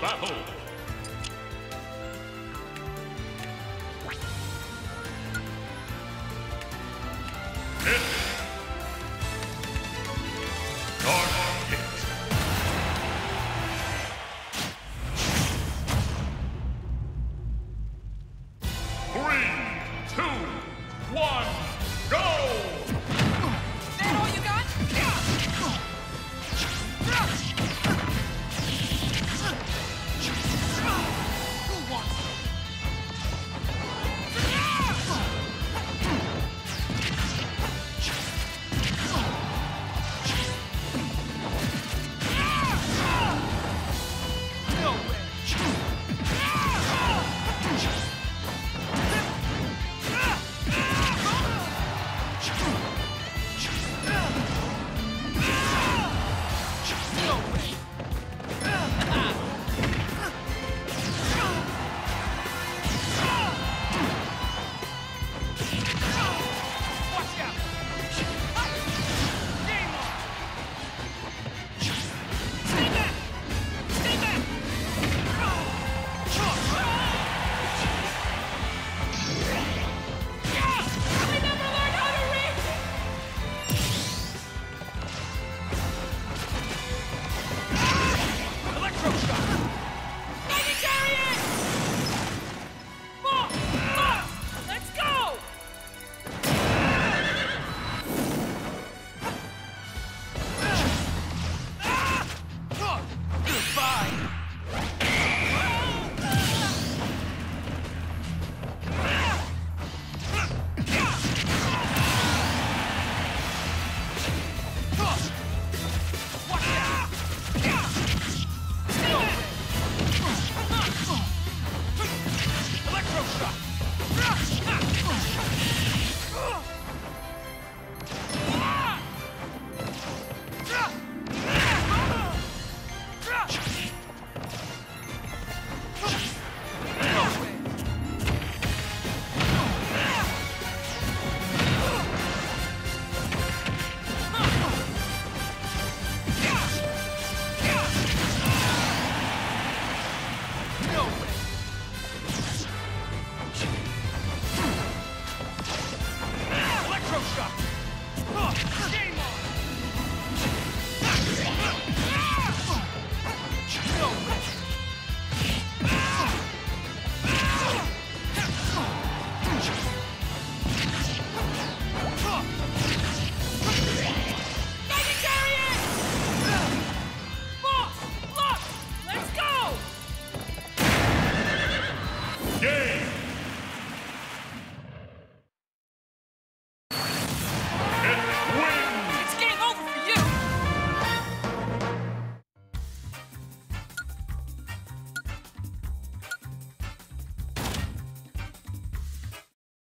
battle. Hit. Dark hit. 3, 2, 1, go! Cross!